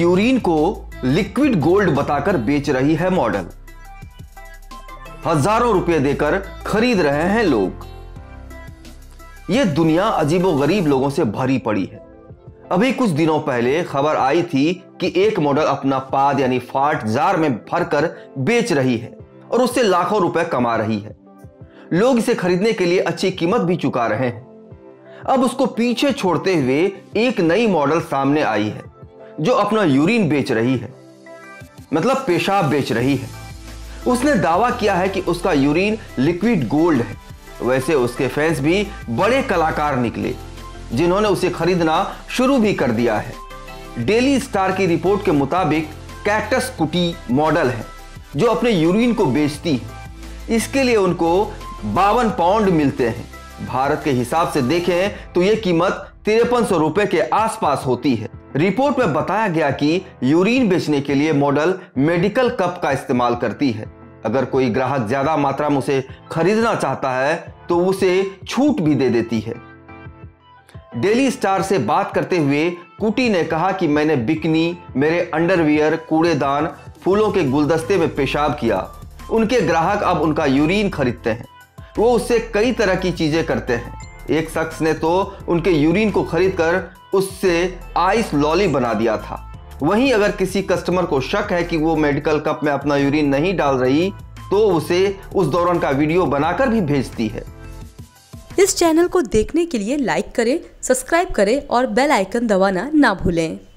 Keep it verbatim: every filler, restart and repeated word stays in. Urine को liquid gold बताकर बेच रही है मॉडल। हजारों रुपए देकर खरीद रहे हैं लोग। यह दुनिया अजीबोगरीब लोगों से भरी पड़ी है। अभी कुछ दिनों पहले खबर आई थी कि एक मॉडल अपना पाद यानी फाट जार में भरकर बेच रही है और उससे लाखों रुपए कमा रही है। लोग इसे खरीदने के लिए अच्छी कीमत भी चुका रहे हैं। अब उसको पीछे छोड़ते हुए एक नई मॉडल सामने आई है जो अपना यूरिन बेच रही है, मतलब पेशाब बेच रही है। उसने दावा किया है कि उसका यूरिन लिक्विड गोल्ड है। वैसे उसके फैंस भी बड़े कलाकार निकले जिन्होंने उसे खरीदना शुरू भी कर दिया है। डेली स्टार की रिपोर्ट के मुताबिक कैक्टस कुटी मॉडल है जो अपने यूरिन को बेचती है। इसके लिए उनको बावन पाउंड मिलते हैं। भारत के हिसाब से देखें तो यह कीमत तिरपन सौ रुपए के आसपास होती है। रिपोर्ट में बताया गया कि यूरिन बेचने के लिए मॉडल मेडिकल कप का इस्तेमाल करती है। अगर कोई ग्राहक ज्यादा मात्रा में उसे खरीदना चाहता है तो उसे छूट भी दे देती है। डेली स्टार से बात करते हुए कुटी ने कहा कि मैंने बिकनी, मेरे अंडरवियर, कूड़ेदान, फूलों के गुलदस्ते में पेशाब किया। उनके ग्राहक अब उनका यूरिन खरीदते हैं। वो उससे कई तरह की चीजें करते हैं। एक शख्स ने तो उनके यूरिन को खरीदकर उससे आइस लॉली बना दिया था। वहीं अगर किसी कस्टमर को शक है कि वो मेडिकल कप में अपना यूरिन नहीं डाल रही तो उसे उस दौरान का वीडियो बनाकर भी भेजती है। इस चैनल को देखने के लिए लाइक करें, सब्सक्राइब करें और बेल आइकन दबाना ना भूलें।